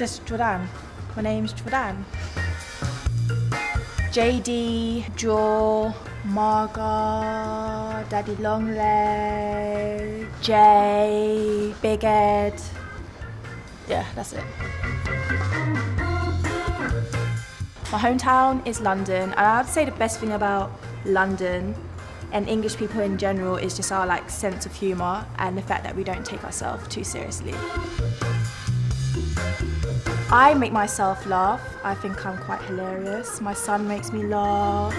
just Jourdan. My name's Jourdan. JD, Jaw, Margot, Daddy Longleg, Jay, Big Ed. Yeah, that's it. My hometown is London, and I'd say the best thing about London and English people in general is just our sense of humour and the fact that we don't take ourselves too seriously. I make myself laugh. I think I'm quite hilarious. My son makes me laugh.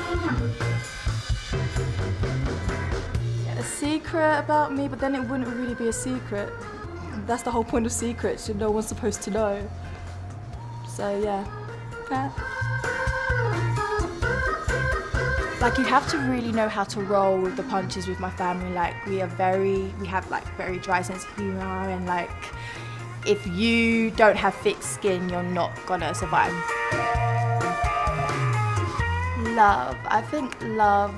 A secret about me, but then it wouldn't really be a secret. That's the whole point of secrets. No one's supposed to know. So yeah. You have to really know how to roll with the punches with my family. We have very dry sense of humour, and if you don't have thick skin, you're not gonna survive. Love. I think love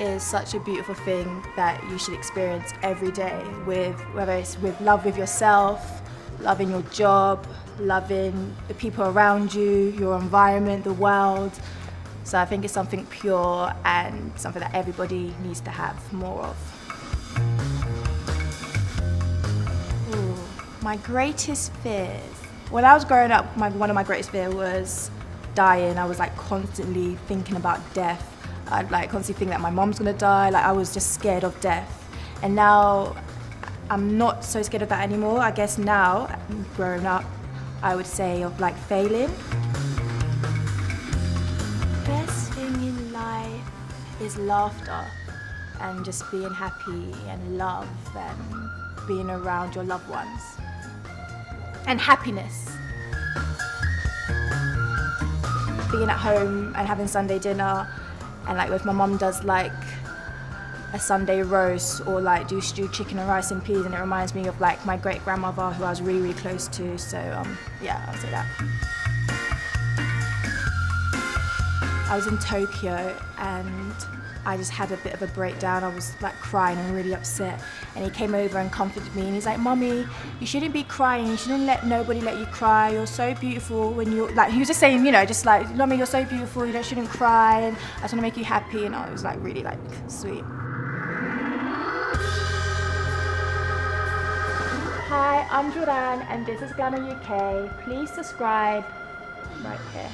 is such a beautiful thing that you should experience every day, whether it's with love with yourself, loving your job, loving the people around you, your environment, the world. So I think it's something pure and something that everybody needs to have more of. Ooh, my greatest fears. When I was growing up, one of my greatest fears was dying. I was constantly thinking about death. I'd constantly think that my mom's gonna die. I was just scared of death. And now I'm not so scared of that anymore. I guess now, growing up, I would say of failing. Is laughter and just being happy and love and being around your loved ones and happiness. Being at home and having Sunday dinner and if my mum does a Sunday roast or do stewed chicken and rice and peas, and it reminds me of my great grandmother who I was really, really close to, so yeah, I'll say that. I was in Tokyo and I just had a bit of a breakdown. I was crying and really upset, and he came over and comforted me, and he's like, "Mummy, you shouldn't be crying, you shouldn't let nobody let you cry, you're so beautiful when you're..." He was just saying, "Mummy, you're so beautiful, you shouldn't cry, and I just want to make you happy," and I was really sweet. Hi, I'm Jourdan and this is Glamour UK. Please subscribe right here.